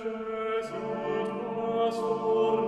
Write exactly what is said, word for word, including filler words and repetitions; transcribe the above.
Cetus ut